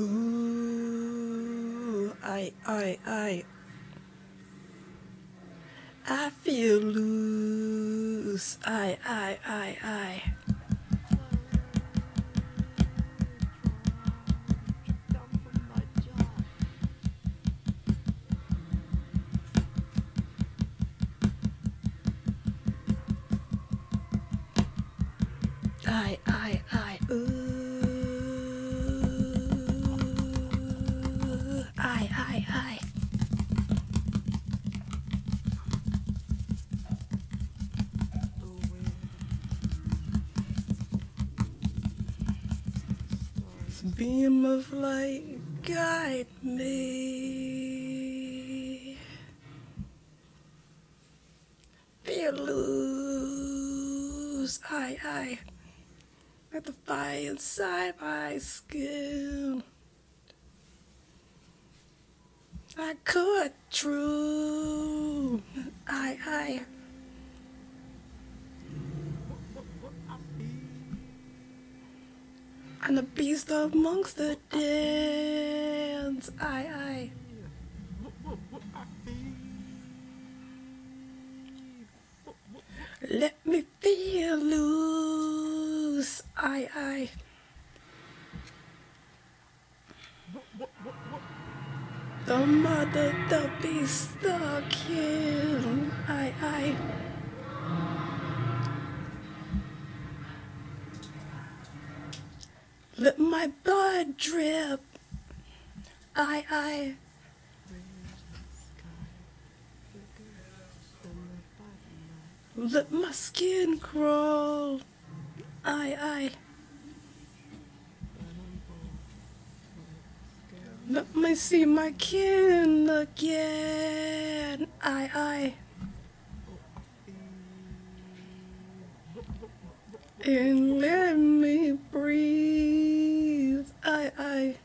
Ooh, I feel loose, I. Beam of light, guide me. Feel loose, I. Let the fire inside my skin. I cut through, I. I'm the beast amongst the dance, I. Let me feel loose, I. The mother, the beast, the king, I. Let my blood drip, I. Let my skin crawl, I. Let me see my kin again, I. And let me breathe, I.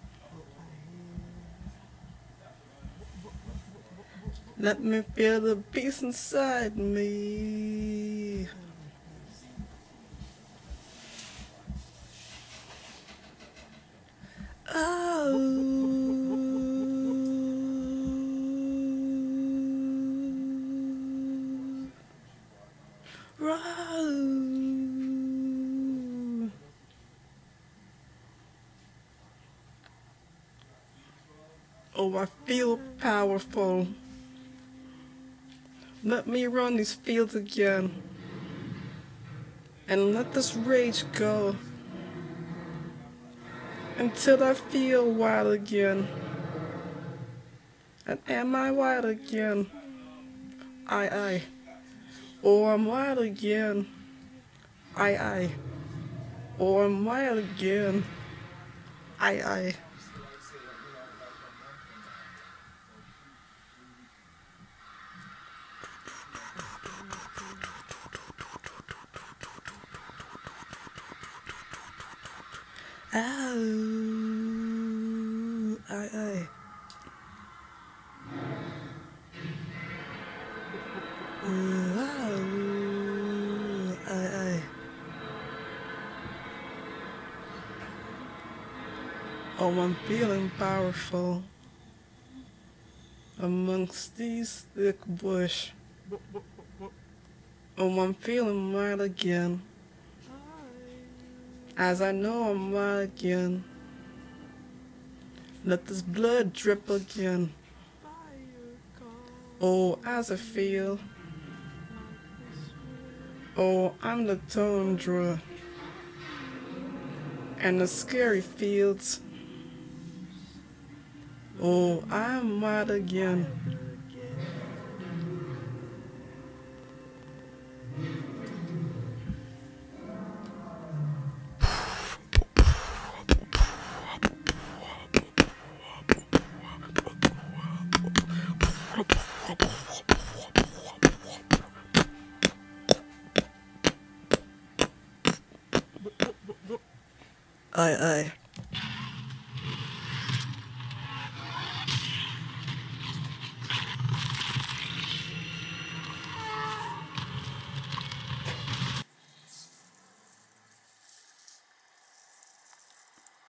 Let me feel the beast inside me. Oh, roll. Oh, I feel powerful. Let me run these fields again. And let this rage go. Until I feel wild again. And am I wild again? I. Or I'm wild again. I. Or I'm wild again. I. Oh, I. Oh, I. Oh, I'm feeling powerful amongst these thick bush. Oh, I'm feeling wild again. As I know I'm wild again. Let this blood drip again. Oh, as I feel. Oh, I'm the tone drawer. And the scary fields. Oh, I'm wild again. I.